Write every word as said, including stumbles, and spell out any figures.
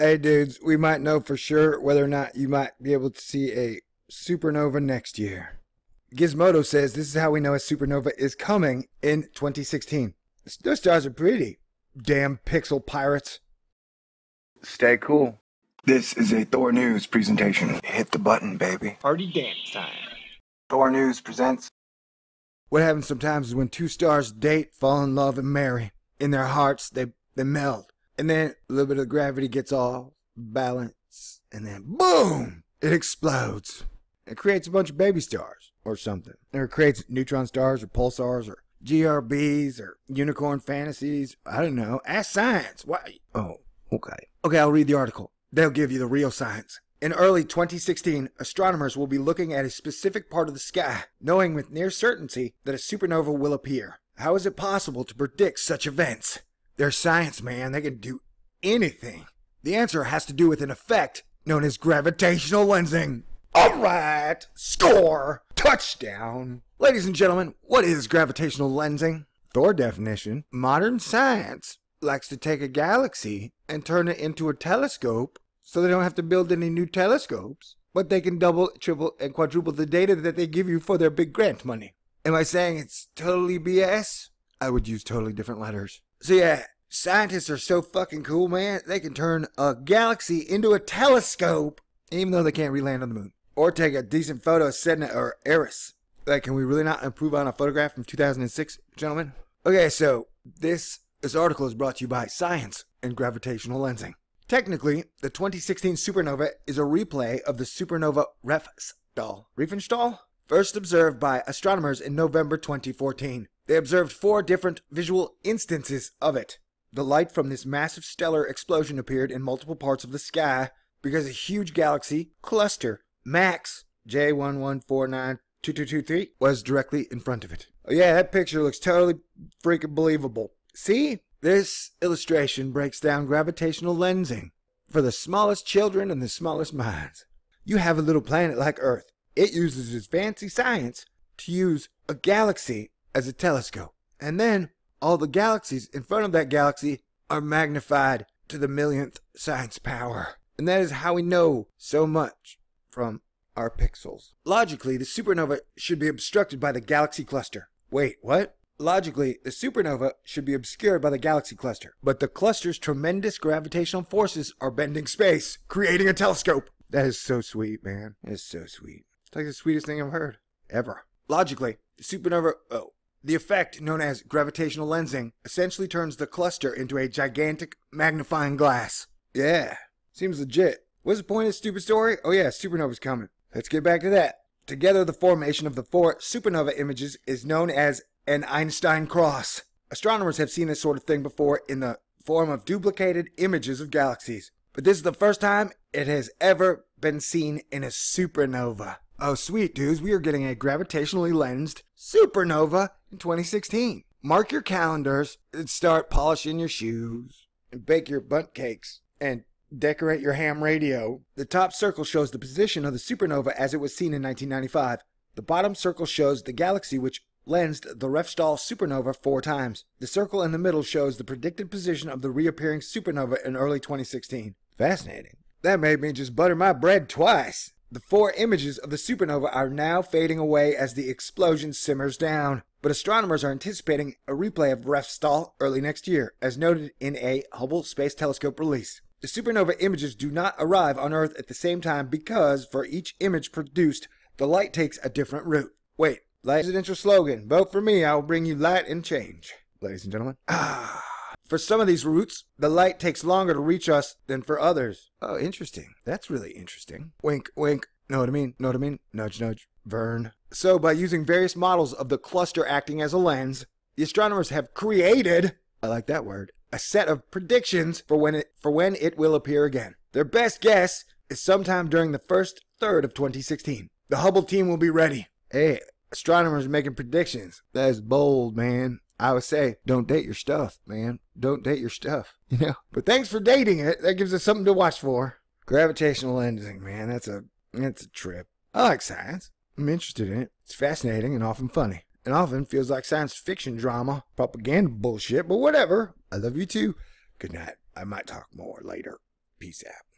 Hey dudes, we might know for sure whether or not you might be able to see a supernova next year. Gizmodo says this is how we know a supernova is coming in twenty sixteen. Those stars are pretty. Damn pixel pirates. Stay cool. This is a Thor News presentation. Hit the button, baby. Party dance time. Thor News presents. What happens sometimes is when two stars date, fall in love, and marry. In their hearts, they, they meld. And then a little bit of gravity gets off balance, and then boom, it explodes. It creates a bunch of baby stars or something. Or it creates neutron stars or pulsars or G R Bs or unicorn fantasies. I don't know. Ask science. Why? Oh, okay. Okay, I'll read the article. They'll give you the real science. In early twenty sixteen, astronomers will be looking at a specific part of the sky, knowing with near certainty that a supernova will appear. How is it possible to predict such events? They're science, man. They can do anything. The answer has to do with an effect known as gravitational lensing. All right. Score. Touchdown. Ladies and gentlemen, what is gravitational lensing? Thor definition. Modern science likes to take a galaxy and turn it into a telescope so they don't have to build any new telescopes, but they can double, triple, and quadruple the data that they give you for their big grant money. Am I saying it's totally B S? I would use totally different letters. So yeah, scientists are so fucking cool, man. They can turn a galaxy into a telescope, even though they can't re-land on the moon. Or take a decent photo of Sedna or Eris. Like, can we really not improve on a photograph from two thousand six, gentlemen? Okay, so this, this article is brought to you by Science and Gravitational Lensing. Technically, the twenty sixteen supernova is a replay of the supernova Refsdal. Refsdal? First observed by astronomers in November twenty fourteen. They observed four different visual instances of it. The light from this massive stellar explosion appeared in multiple parts of the sky because a huge galaxy cluster, Max J one one four nine two two two three, was directly in front of it. Oh yeah, that picture looks totally freaking believable. See? This illustration breaks down gravitational lensing for the smallest children and the smallest minds. You have a little planet like Earth. It uses its fancy science to use a galaxy as a telescope, and then all the galaxies in front of that galaxy are magnified to the millionth science power, and that is how we know so much from our pixels. Logically, the supernova should be obstructed by the galaxy cluster. Wait, what? Logically, the supernova should be obscured by the galaxy cluster, but the cluster's tremendous gravitational forces are bending space, creating a telescope. That is so sweet, man. It is so sweet. It's like the sweetest thing I've heard ever. Logically, the supernova. Oh. The effect, known as gravitational lensing, essentially turns the cluster into a gigantic magnifying glass. Yeah, seems legit. What's the point of this stupid story? Oh yeah, supernova's coming. Let's get back to that. Together, the formation of the four supernova images is known as an Einstein cross. Astronomers have seen this sort of thing before in the form of duplicated images of galaxies, but this is the first time it has ever been seen in a supernova. Oh sweet dudes, we are getting a gravitationally lensed supernova in twenty sixteen. Mark your calendars and start polishing your shoes and bake your bunt cakes and decorate your ham radio. The top circle shows the position of the supernova as it was seen in nineteen ninety-five. The bottom circle shows the galaxy which lensed the Refsdal supernova four times. The circle in the middle shows the predicted position of the reappearing supernova in early twenty sixteen. Fascinating. That made me just butter my bread twice. The four images of the supernova are now fading away as the explosion simmers down, but astronomers are anticipating a replay of Refsdal early next year, as noted in a Hubble Space Telescope release. The supernova images do not arrive on Earth at the same time because, for each image produced, the light takes a different route. Wait, presidential slogan, vote for me, I will bring you light and change. Ladies and gentlemen. Ah. For some of these routes, the light takes longer to reach us than for others. Oh, interesting. That's really interesting. Wink, wink. Know what I mean? Know what I mean? Nudge, nudge. Vern. So, by using various models of the cluster acting as a lens, the astronomers have created, I like that word, a set of predictions for when it, for when it will appear again. Their best guess is sometime during the first third of twenty sixteen. The Hubble team will be ready. Hey, astronomers making predictions. That is bold, man. I would say, don't date your stuff, man. Don't date your stuff, you know? But thanks for dating it. That gives us something to watch for. Gravitational lensing, man. That's a, that's a trip. I like science. I'm interested in it. It's fascinating and often funny. And often feels like science fiction drama, propaganda bullshit, but whatever. I love you too. Good night. I might talk more later. Peace out.